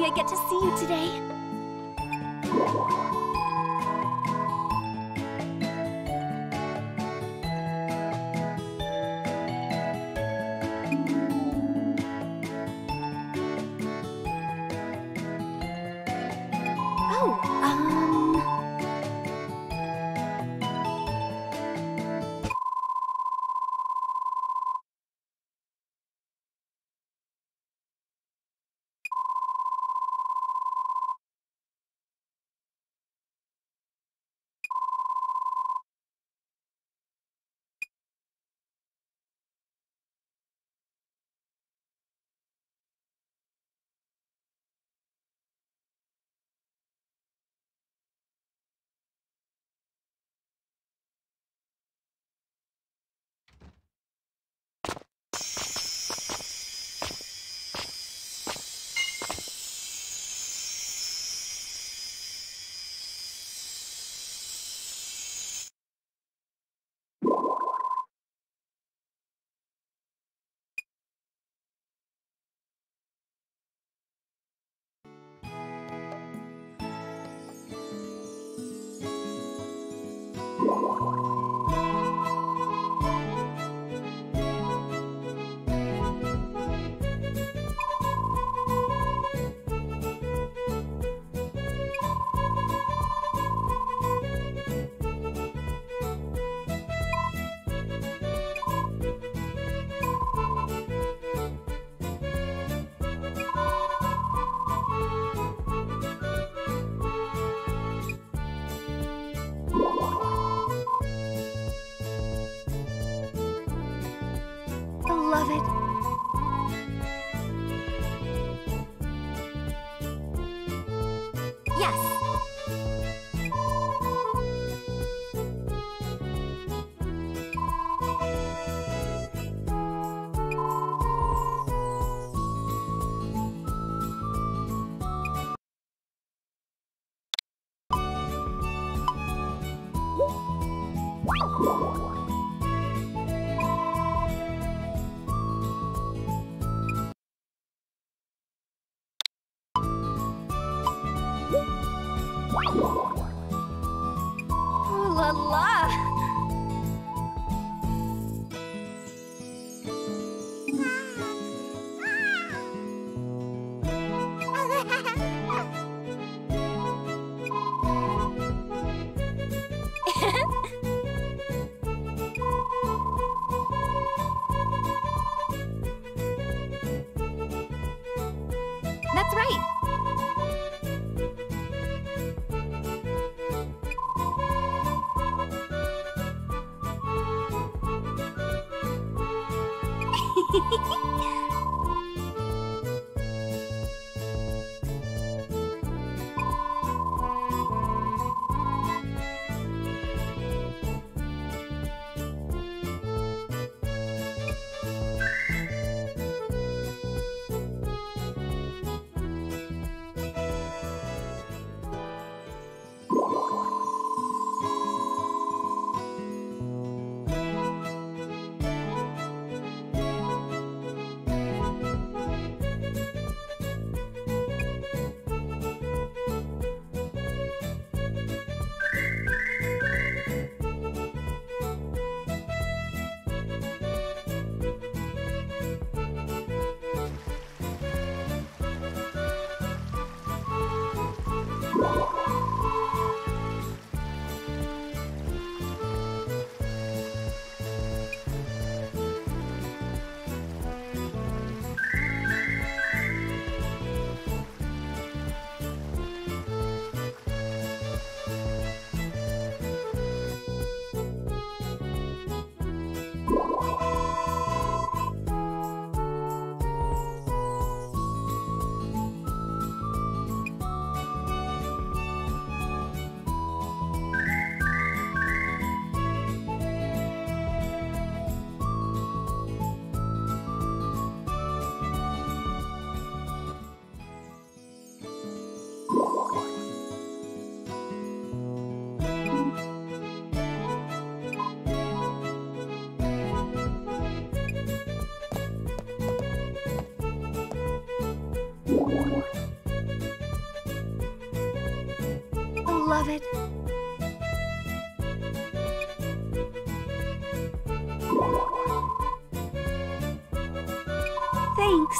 happy I get to see you today. Oh, love it. La la! That's right! beloved. Thanks.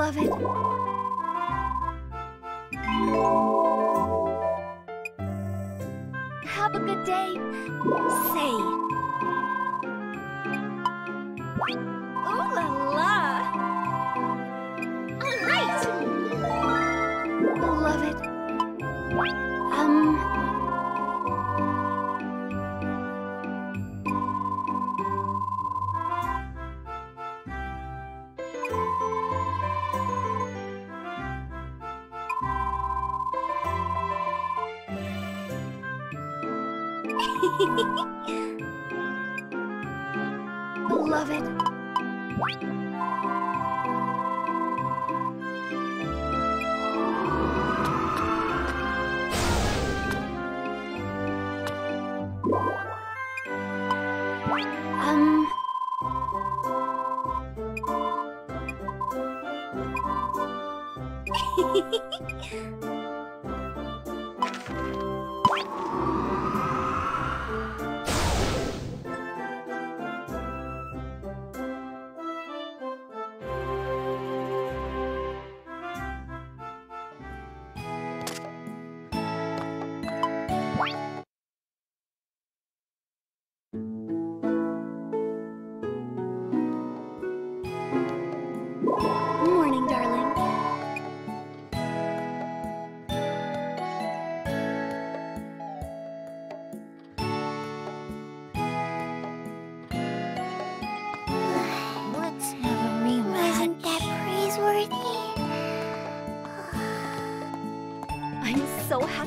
love it. Have a good day. Say. Ooh la la. All right. Love it. Love it.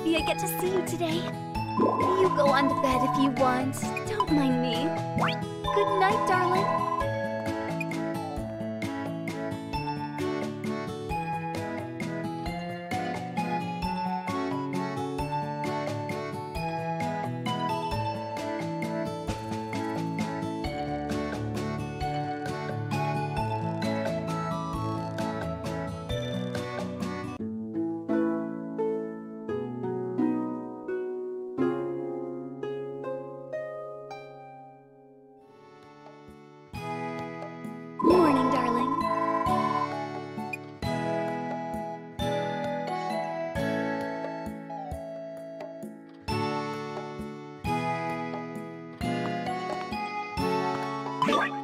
I get to see you today. You go on to bed if you want. Don't mind me. Good night, darling. Bye.